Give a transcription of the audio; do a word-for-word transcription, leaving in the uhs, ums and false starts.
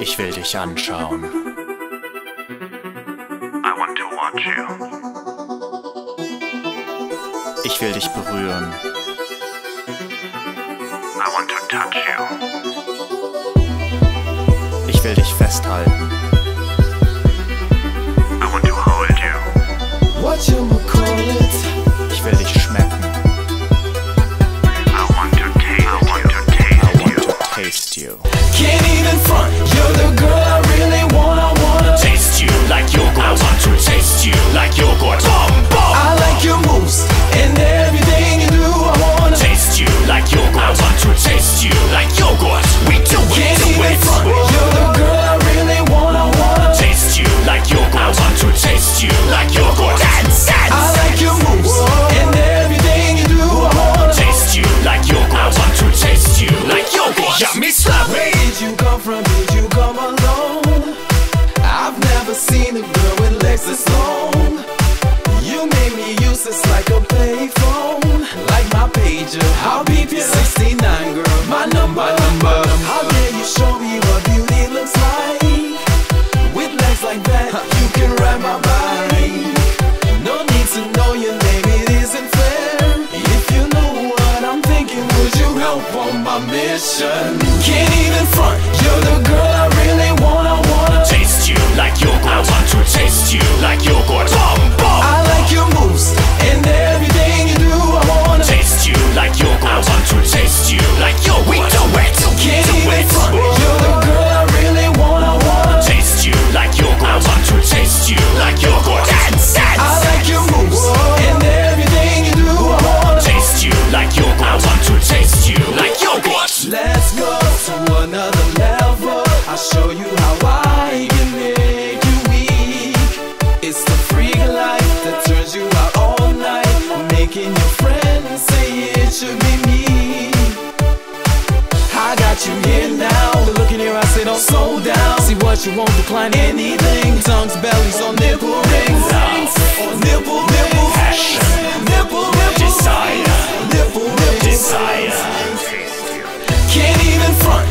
Ich will dich anschauen. I want to watch you. Ich will dich berühren. I want to touch you. Ich will dich festhalten. I want to hold you. What you call it? Ich will dich schmecken. I want to taste you. I want to taste you. I want to taste you. Can't even front, you're the girl I really want, I wanna taste you like yogurt, I want to taste you like yogurt. Bum, bum. I like your moves, and everything you do I wanna taste you like yogurt, I want to taste you like yogurt. We do it, can't do even it front, you're the girl I really want, I wanna taste you like yogurt, I want to taste you like yogurt. Dance, dance. I like your moves, and everything you do I wanna taste you like yogurt, I want to taste you like yogurt. Yummy sloppy. You come from, did you come alone? I've never seen a girl with legs this long. You made me useless like a payphone, like my pager. I'll beep you sixty-nine, girl, my number, number. How dare you show me what beauty looks like? With legs like that, you can ride my bike. No need to know your name, it isn't fair. If you know what I'm thinking, would you help on my mission? Can't even front, you're the girl I really want, I wanna taste you like yogurt, I want to taste you like yogurt. Bum, bum. I like your moves, and everything you do I wanna taste you like yogurt, I want to taste you like yogurt. We do it, can't even front, you're the girl I really want, I wanna taste you like yogurt, I want to taste you like yogurt. Dance, dance. I like your moves, and everything you do I wanna taste you like yogurt, I want to taste you like yogurt. Let's go to another level, I'll show you how I can make you weak. It's the freak life that turns you out all night, making your friends say it should be me. I got you here now, look in here, I say don't slow down. See what you won't decline anything. Tongues, bellies, or nipple rings, or nipple, nipple, passion, nipple, nipple, desire, nipple, desire. Can't even front.